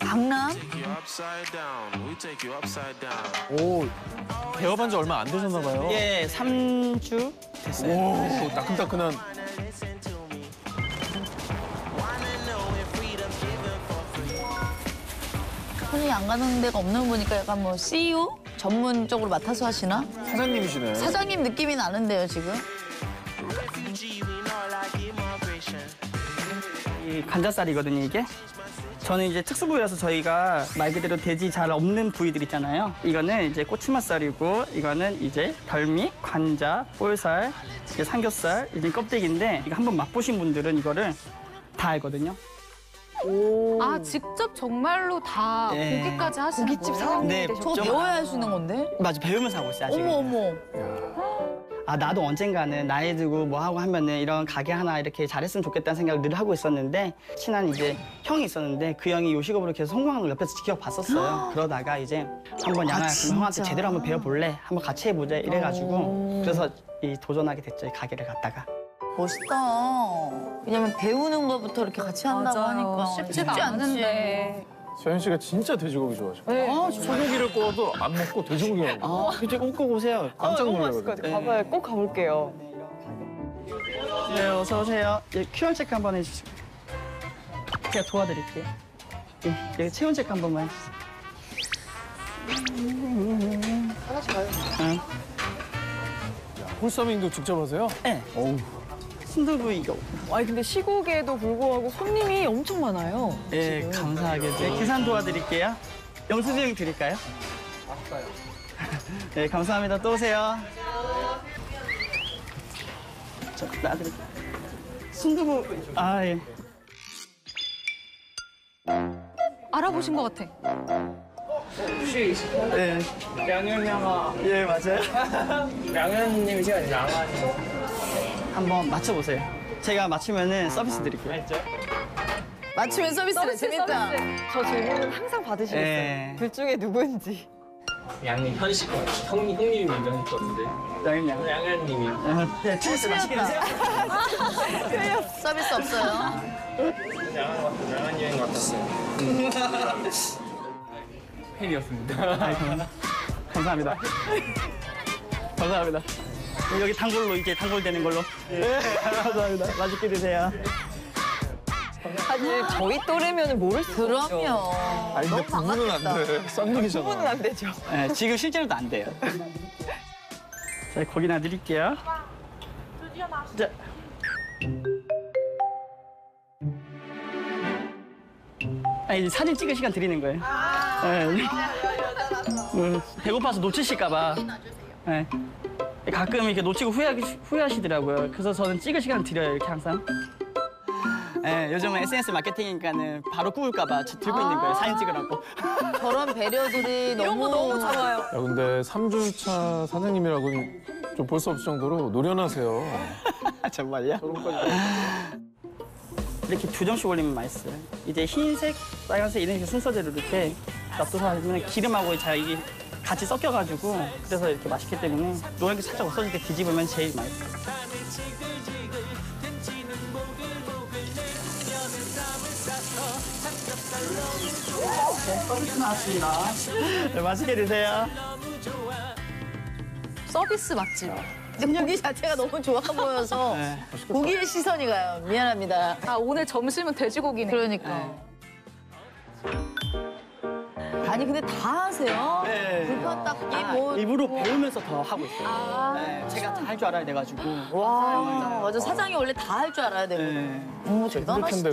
강남? 오, 개업한 지 얼마 안 되셨나 봐요. 예, 3주 됐어요. 오, 따끈따끈한. 손이 안 가는 데가 없는 거 보니까 약간 뭐 CEO? 전문 쪽으로 맡아서 하시나? 사장님이시네. 사장님 느낌이 나는데요, 지금. 이 간자살이거든요, 이게. 저는 이제 특수부위라서 저희가 말 그대로 돼지 잘 없는 부위들 있잖아요. 이거는 이제 꼬치맛살이고, 이거는 이제 덜미, 관자, 볼살, 이제 삼겹살, 이제 껍데기인데, 이거 한번 맛보신 분들은 이거를 다 알거든요. 오. 아, 직접 정말로 다 네. 고기까지 하시는 거예요? 고깃집 사장님이 네, 되셨죠? 저 배워야 하시는 건데? 맞아, 배우면서 하고 있어요, 아직은. 어머, 어머. 아, 나도 언젠가는 나이 들고 뭐 하고 하면은 이런 가게 하나 이렇게 잘했으면 좋겠다는 생각을 늘 하고 있었는데, 친한 이제 형이 있었는데 그 형이 요식업으로 계속 성공하는 걸 옆에서 지켜봤었어요. 그러다가 이제 한번 양아 형한테 제대로 한번 배워볼래? 한번 같이 해보자 이래가지고 그래서 이 도전하게 됐죠, 이 가게를 갔다가. 멋있다. 왜냐면 배우는 것부터 이렇게 같이 한다고 하니까 쉽지 않은데. 재현 씨가 진짜 돼지고기 좋아하시고. 네. 아, 소고기를 구워도 안 먹고 돼지고기만 먹어요. 아, 이제 꼭 오세요. 깜짝 놀라요. 가봐요. 꼭 가볼게요. 네, 어서 오세요. 예, 큐알 체크 한번 해주시고요. 제가 도와드릴게요. 예, 여기 체온 체크 한 번만 해주세요. 하나씩 가요. 응. 홀서밍도 직접 하세요? 네. 어우. 순두부이요. 아니 근데 시국에도 불구하고 손님이 엄청 많아요. 예, 지금. 감사하게. 네, 계산 도와드릴게요. 영수증 드릴까요? 맞아요. 네, 감사합니다. 또 오세요. 저 놔드릴게요. 순두부. 아 예. 알아보신 것 같아. 혹시 네. 양현양아. 예, 맞아요. 양현님이시죠? 양아. 한번 맞춰보세요. 제가 맞추면은 서비스 드릴게요. 알죠? 맞추면 서비스를 재밌다. 저 질문은 항상 받으시겠어요. 네. 둘 중에 누구인지. 양님 현식 형님이 인정할 것 같은데. 양현님이요. 네, 서비스 맛있게 하세요. 서비스 없어요. 양한 여행 같았어요. 팬이었습니다. 아이, 감사합니다. 감사합니다. 여기 단골로 이제 단골되는 걸로. 네. 감사합니다. 맛있게 드세요. 사실 저희 또래면 모를 수 없죠. 그럼요. 아니, 근데 구분은 안 돼. 쌍둥이잖아. 구분은 안 되죠. 네, 지금 실제로도 안 돼요. 자, 고기나 드릴게요. 자. 아니, 사진 찍을 시간 드리는 거예요. 아 네. 배고파서 놓치실까 봐. 네. 가끔 이렇게 놓치고 후회하시더라고요. 그래서 저는 찍을 시간 드려요, 이렇게 항상. 네, 요즘은 SNS 마케팅이니까는 바로 구울까봐 들고 있는 거예요, 사진 찍으라고. 저런 배려들이 너무 좋아요. 야, 근데 3주차 사장님이라고는 좀 볼 수 없을 정도로 노련하세요. 정말요? 이렇게 두 점씩 올리면 맛있어요. 이제 흰색, 빨간색 이런 순서대로 이렇게 놔둬서 하면 기름하고 자기 같이 섞여가지고 그래서 이렇게 맛있기 때문에 노란 게 살짝 없어질 때 뒤집으면 제일 맛있어요. 서비스 나왔습니다. 네, 맛있게 드세요. 서비스 맛집. 근데 고기 자체가 너무 좋아 보여서 네. 고기의 시선이 가요. 미안합니다. 아, 오늘 점심은 돼지고기네. 그러니까. 네. 아니 근데 다 하세요? 네. 불판 닦기 뭐. 일부러 배우면서 더 하고 있어요. 아 네. 제가 다 할 줄 알아야 돼가지고. 와 맞아. 사장이 원래 다 할 줄 알아야 되거든요. 네. 오 대단하시다.